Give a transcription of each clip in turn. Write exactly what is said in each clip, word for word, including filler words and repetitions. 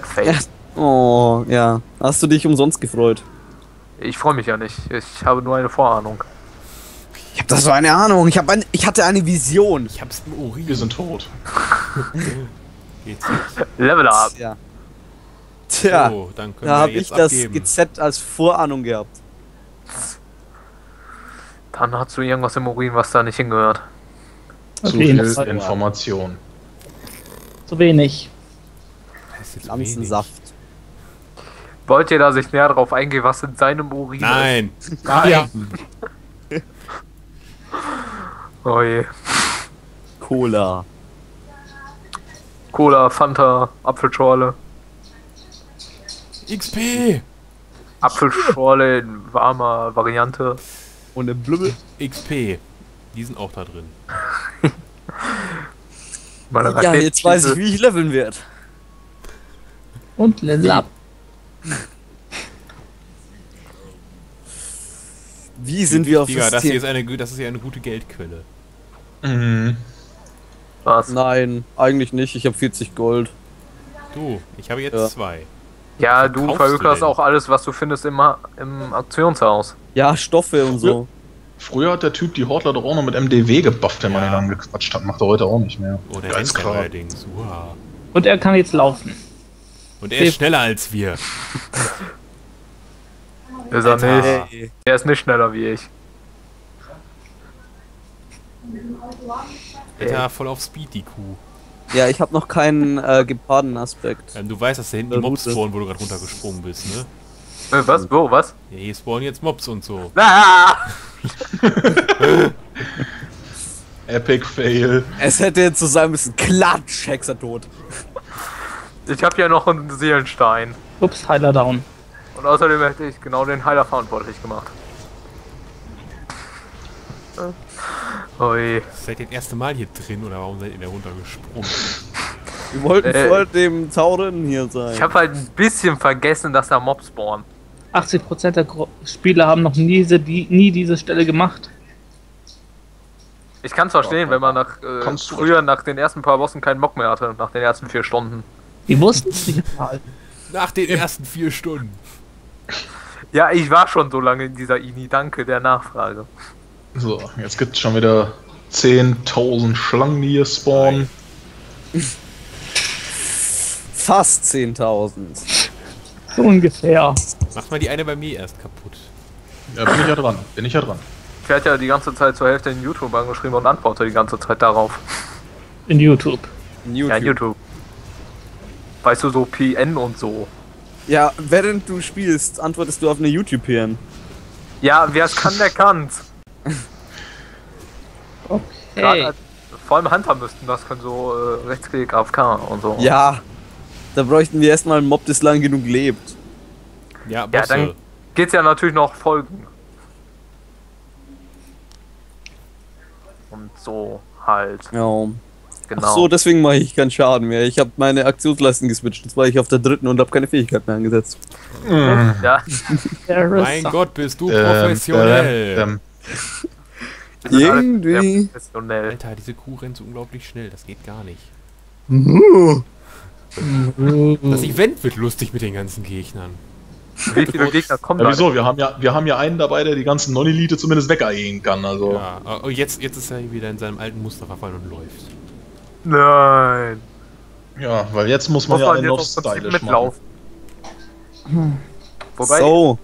Z-Face. Oh, ja. Hast du dich umsonst gefreut? Ich freue mich ja nicht. Ich habe nur eine Vorahnung. Ich hab das war eine Ahnung. Ich, hab ein, ich hatte eine Vision. Ich hab's im Urin. Wir sind tot. Geht's nicht. Level up. Ja. Tja, so, dann da habe ich abgeben. Das G Z als Vorahnung gehabt. Dann hast du irgendwas im Urin, was da nicht hingehört. Zu viel Information. Zu wenig. Pflanzensaft. Wollt ihr da sich näher drauf eingehen, was in seinem Urin Nein. ist? Nein! Ja. Oh je. Cola. Cola, Fanta, Apfelschorle. X P! Apfelschorle in warmer Variante. Und eine Blübbel. X P. Die sind auch da drin. Ja, jetzt weiß ich, wie ich leveln werde. Und level ab. Wie sind wir auf das Thema? Das hier ist eine, das ist ja eine gute Geldquelle. Mhm. Was? Nein, eigentlich nicht. Ich habe vierzig Gold. Du, ich habe jetzt ja. zwei. Ja, was du verökerst auch alles, was du findest im, im Aktionshaus. Ja, Stoffe und so. Früher hat der Typ die Hortler doch auch noch mit M D W gebufft, wenn ja. man ihn angequatscht hat. Macht er heute auch nicht mehr. Oder oh, ganz klar. Wow. Und er kann jetzt laufen. Und er ist schneller als wir. Ist er nicht. Hey. Er ist nicht schneller wie ich. Ja, voll auf Speed, die Kuh. Ja, ich habe noch keinen äh, Geparden-Aspekt. Ähm, du weißt, dass da hinten die Mobs spawnen, wo du gerade runtergesprungen bist, ne? Äh, was? Wo? Was? Ja, hier spawnen jetzt Mobs und so. Ah! Epic Fail. Es hätte jetzt so sein müssen. Klatsch, Hexer tot. Ich habe ja noch einen Seelenstein. Ups, Heiler down. Und außerdem hätte ich genau den Heiler verantwortlich gemacht. Oi. Seid ihr das erste Mal hier drin oder warum seid ihr da runtergesprungen? Wir wollten äh, vor dem Tauren hier sein. Ich habe halt ein bisschen vergessen, dass da Mobs spawnen. achtzig Prozent der Gro Spieler haben noch nie diese, die, nie diese Stelle gemacht. Ich kann es verstehen, wenn man nach äh, früher durch? nach den ersten paar Bossen keinen Mob mehr hatte, nach den ersten vier Stunden. Die wussten es nicht mal. Nach den ersten vier Stunden. Ja, ich war schon so lange in dieser I N I. Danke der Nachfrage. So, jetzt gibt es schon wieder zehntausend Schlangen, die hier spawnen. Fast zehntausend. So ungefähr. Mach mal die eine bei mir erst kaputt. Ja, bin ich ja dran. Bin ich ja dran. Ich werde ja die ganze Zeit zur Hälfte in YouTube angeschrieben und antworte die ganze Zeit darauf. In YouTube. In YouTube. Ja, in YouTube. Weißt du, so P N und so. Ja, während du spielst, antwortest du auf eine YouTube-P N. Ja, wer es kann, der kann's. Okay. Grad, vor allem Hunter müssten das können, so äh, Rechtsklick, A F K und so. Ja, da bräuchten wir erstmal einen Mob, das lang genug lebt. Ja, ja, dann geht's ja natürlich noch folgen. Und so halt. Ja. Genau. Ach so, deswegen mache ich keinen Schaden mehr. Ich habe meine Aktionsleisten geswitcht. Jetzt war ich auf der dritten und habe keine Fähigkeit mehr angesetzt. Mhm. Ja. Mein Gott, bist du ähm, professionell. Ähm, ähm. Irgendwie. Professionell. Alter, diese Kuh rennt so unglaublich schnell. Das geht gar nicht. Das Event wird lustig mit den ganzen Gegnern. Wie viele Gegner kommen da? Ja, wieso? Wir haben ja, wir haben ja einen dabei, der die ganzen Non-Elite zumindest wegeilen kann. Also. Ja, oh, jetzt, jetzt ist er wieder in seinem alten Muster verfallen und läuft. Nein. Ja, weil jetzt muss man muss ja einen noch stylisch machen. Hm. Wobei, so,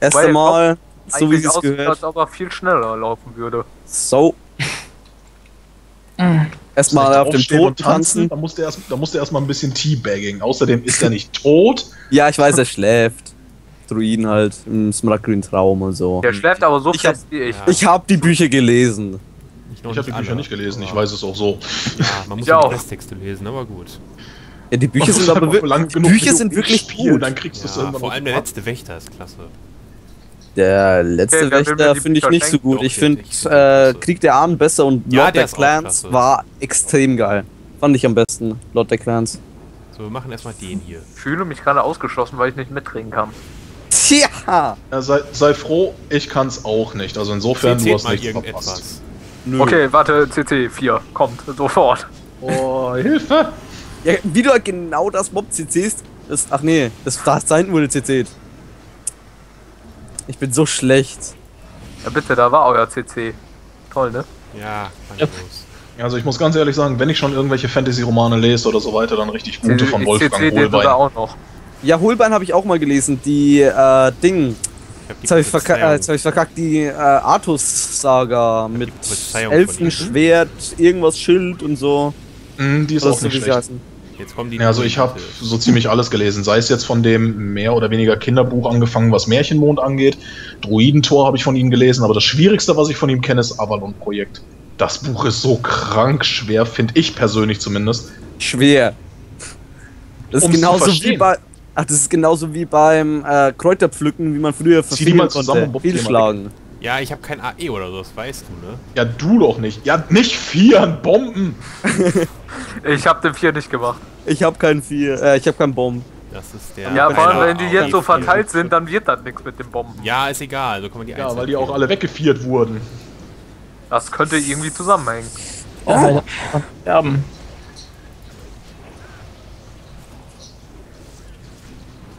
erst einmal, so wie es aussieht, gehört. Als ob er viel schneller laufen würde. So. Hm. Erstmal auf dem Tod tanzen. tanzen. Da musste er erstmal erst ein bisschen Teabagging. Außerdem ist er nicht tot. Ja, ich weiß, er schläft. Druiden halt im Smrag-Green Traum und so. Der schläft aber so fest wie ich. Ich habe die Bücher gelesen. Ich habe die Bücher nicht gelesen, ich weiß es auch so. Ja, man muss auch Presstexte lesen, aber gut. Ja, die Bücher sind aber wirklich gut. Dann kriegst du es irgendwann. Vor allem der letzte Wächter ist klasse. Der letzte Wächter finde ich nicht so gut. Ich finde Krieg der Armen besser und Lord der Clans war extrem geil. Fand ich am besten, Lord der Clans. So, wir machen erstmal den hier. Ich fühle mich gerade ausgeschlossen, weil ich nicht mitreden kann. Tja! Sei, sei froh, ich kann es auch nicht. Also insofern, du hast nichts verpasst. Nö. Okay, warte, C C vier, kommt, sofort. Oh, Hilfe! Ja, wie du genau das Mob C Cs Das, ach nee, das, das sein wurde C C. Ich bin so schlecht. Ja bitte, da war euer C C. Toll, ne? Ja, ja. Also ich muss ganz ehrlich sagen, wenn ich schon irgendwelche Fantasy-Romane lese oder so weiter, dann richtig gute von Wolfgang Holbein. Auch noch. Ja, Holbein habe ich auch mal gelesen, die äh, Ding. Jetzt habe ich, verka äh, hab ich verkackt, die äh, Artus-Saga mit Elfenschwert, irgendwas Schild und so. Mm, die ist auch nicht schlecht. Jetzt kommen die ja, also ich habe so ziemlich alles gelesen, sei es jetzt von dem mehr oder weniger Kinderbuch angefangen, was Märchenmond angeht. Droidentor habe ich von ihm gelesen, aber das Schwierigste, was ich von ihm kenne, ist Avalon-Projekt. Das Buch ist so krank schwer, finde ich persönlich zumindest. Schwer. Das ist genauso wie bei... Ach, das ist genauso wie beim äh, Kräuterpflücken, wie man früher verfehlen konnte. Viel schlagen. Ja, ich habe kein A E oder so, das weißt du, ne? Ja, du doch nicht. Ja, nicht vier Bomben! Ich habe den vier nicht gemacht. Ich habe keinen vier, äh, ich habe keinen Bomben. Das ist der. Ja, vor allem, wenn die jetzt so verteilt sind, dann wird das nichts mit den Bomben. Ja, ist egal, also kann man die einzeln. Ja, weil die auch alle weggeviert wurden. Das könnte irgendwie zusammenhängen. Oh! Erben.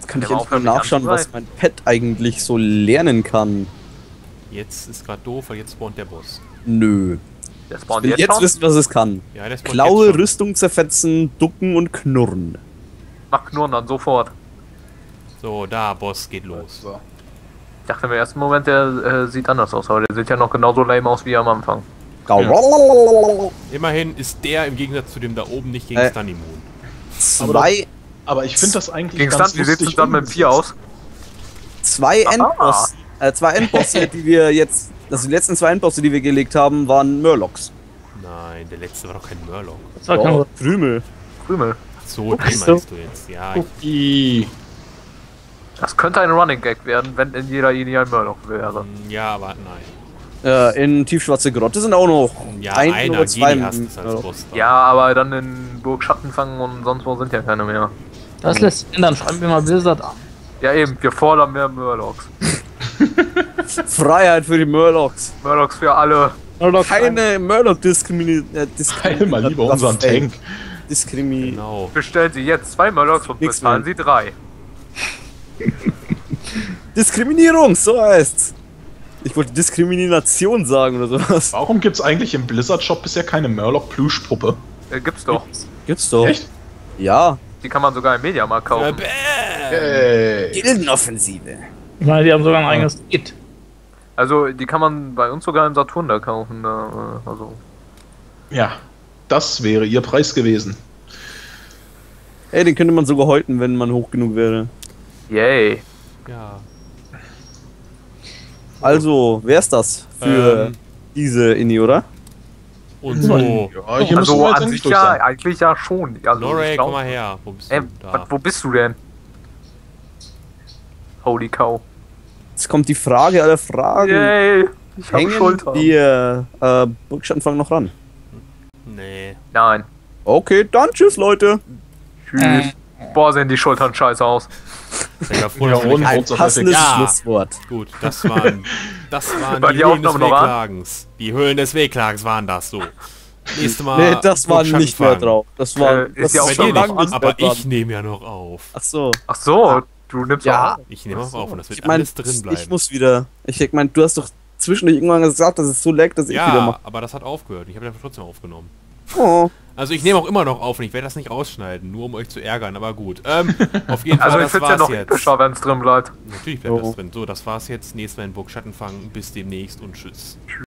Kann ich jetzt mal nachschauen, was mein Pet eigentlich so lernen kann. Jetzt ist gerade doof, weil jetzt spawnt der Boss. Nö. Der spawnt jetzt, jetzt wissen, was es kann. Ja, der Klaue, jetzt Rüstung zerfetzen, ducken und knurren. Mach knurren dann sofort. So, da, Boss geht los. So. Ich dachte im ersten Moment, der äh, sieht anders aus, aber der sieht ja noch genauso lame aus wie am Anfang. Ja. Immerhin ist der im Gegensatz zu dem da oben nicht gegen äh, Stun immun. Zwei... Aber ich finde das eigentlich gegen ganz Stand, lustig. Wie dann mit vier aus? Zwei Endbosse, äh, zwei Endbosse, die wir jetzt, also die letzten zwei Endbosse, die wir gelegt haben, waren Murlocs. Nein, der letzte war doch kein Murloc. Das war kein Krümel. Krümel. So, den meinst du jetzt? Ja. Ich... Das könnte ein Running Gag werden, wenn in jeder Idee ein Murloc wäre. Ja, aber nein. Äh, in Tiefschwarze Grotte sind auch noch ja, ein einer, oder zwei. Als Boss, ja, aber dann in Burgschattenfang und sonst wo sind ja keine mehr. Das lässt sich ändern, schreiben wir mal Blizzard an. Ja eben, wir fordern mehr Murlocs. Freiheit für die Murlocs. Murlocs für alle. Murloc keine Murloc-Diskriminierung. Heil mal lieber unseren Tank. Diskriminierung. Genau. Bestellen Sie jetzt zwei Murlocs und bezahlen Sie drei. Diskriminierung, so heißt's. Ich wollte Diskrimination sagen oder sowas. Warum gibt's eigentlich im Blizzard-Shop bisher keine Murloc-Plüschpuppe? Äh, gibt's doch. Gibt's doch. Echt? Ja. Die kann man sogar im Mediamarkt kaufen. Hey. Gildenoffensive. Nein, die haben sogar ein eigenes It. Also, die kann man bei uns sogar im Saturn da kaufen. Da, also. Ja, das wäre ihr Preis gewesen. Ey, den könnte man sogar häuten, wenn man hoch genug wäre. Yay. Ja. Also, wär's das für ähm. diese Inni, oder? Und so. Ja, hier also an sich ja, eigentlich ja schon. Also Lorey, komm mal her. Wo bist, ähm, du da? Wo bist du denn? Holy cow. Jetzt kommt die Frage aller Fragen. Yay, ich hängen hab Schulter. Wir äh, Burgschattenfang noch ran? Nee. Nein. Okay, dann tschüss, Leute. Tschüss. Äh. Boah, sehen die Schultern scheiße aus. Ja, und ein passendes ja. Schlusswort. Gut, das waren, das waren war die, die Höhlen des Wehklagens. Die Höhlen des Wehklagens waren das so. Nächstes Mal. Nee, das war nicht mehr drauf. Das war. Äh, das ist ja auch schon lang an, aber ich nehme ja noch auf. Ach so. Ach so, du nimmst ja. Auch auf. Ich nehme auch so. auf und das wird ich mein, alles drin bleiben. Ich muss wieder. Ich meine, du hast doch zwischendurch irgendwann gesagt, dass es so lag, dass ich ja, wieder mache. Ja, aber das hat aufgehört. Ich habe ja trotzdem aufgenommen. Oh. Also ich nehme auch immer noch auf und ich werde das nicht rausschneiden, nur um euch zu ärgern, aber gut. Ähm, auf jeden Fall, also ich das war's ja noch jetzt. Wenn es drin bleibt. Natürlich bleibt oh. das drin. So, das war's jetzt. Nächstes Mal in Burgschattenfang. Bis demnächst und tschüss.